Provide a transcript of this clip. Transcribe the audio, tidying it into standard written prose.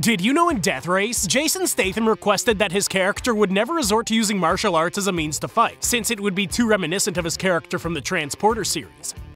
Did you know in Death Race, Jason Statham requested that his character would never resort to using martial arts as a means to fight, since it would be too reminiscent of his character from the Transporter series.